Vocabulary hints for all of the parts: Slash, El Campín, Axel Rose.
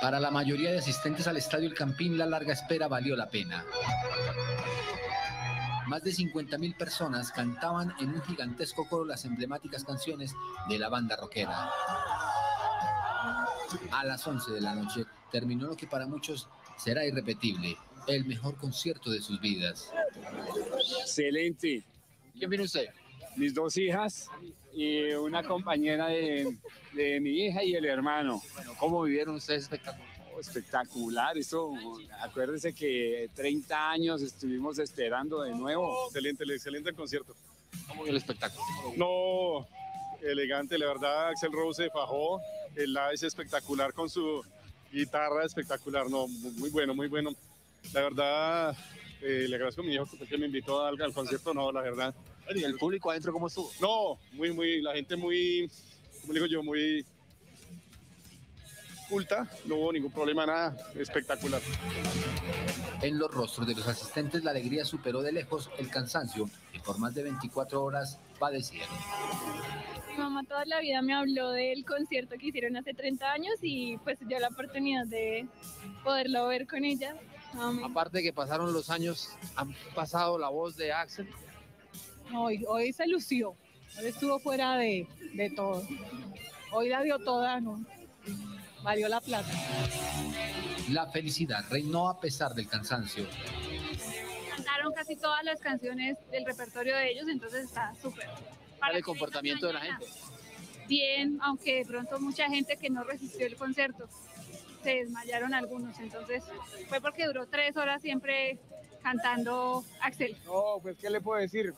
Para la mayoría de asistentes al Estadio El Campín, la larga espera valió la pena. Más de 50.000 personas cantaban en un gigantesco coro las emblemáticas canciones de la banda rockera. A las 11 de la noche terminó lo que para muchos será irrepetible, el mejor concierto de sus vidas. Excelente. ¿Quién viene usted? Mis dos hijas y una compañera de mi hija y el hermano. Bueno, ¿cómo vivieron ustedes espectacular? Espectacular, eso, acuérdense que 30 años estuvimos esperando de nuevo. Excelente el concierto. ¿Cómo vio el espectáculo? No, elegante, la verdad, Axel Rose se fajó, el live es espectacular con su guitarra, espectacular, no, muy bueno. La verdad, le agradezco a mi hijo que me invitó al concierto, no, la verdad. ¿Y el público adentro cómo estuvo? No, la gente muy, como digo yo, muy culta, no hubo ningún problema, nada, espectacular. En los rostros de los asistentes la alegría superó de lejos el cansancio que por más de 24 horas padecieron. Mi mamá toda la vida me habló del concierto que hicieron hace 30 años y pues dio la oportunidad de poderlo ver con ella. Amén. Aparte de que pasaron los años, han pasado la voz de Axel. Hoy se lució, hoy estuvo fuera de todo, hoy la dio toda, ¿no? Valió la plata. La felicidad reinó a pesar del cansancio. Cantaron casi todas las canciones del repertorio de ellos, entonces está súper. ¿Cuál es el comportamiento de la gente? Bien, aunque de pronto mucha gente que no resistió el concierto, se desmayaron algunos, entonces fue porque duró 3 horas siempre cantando Axel. No, pues ¿qué le puedo decir?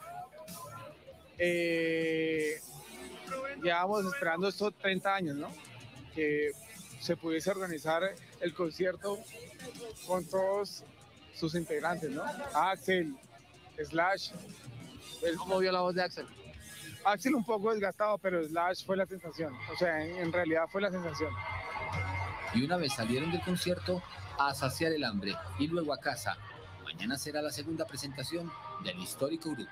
Llevamos esperando estos 30 años, ¿no? Que se pudiese organizar el concierto con todos sus integrantes, ¿no? Axel, Slash. ¿Cómo vio la voz de Axel? Axel un poco desgastado, pero Slash fue la sensación. O sea, en realidad fue la sensación. Y una vez salieron del concierto, a saciar el hambre y luego a casa. Mañana será la segunda presentación del histórico grupo.